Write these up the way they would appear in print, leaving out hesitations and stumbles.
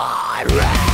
my wrath.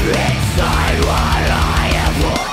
Inside what I am.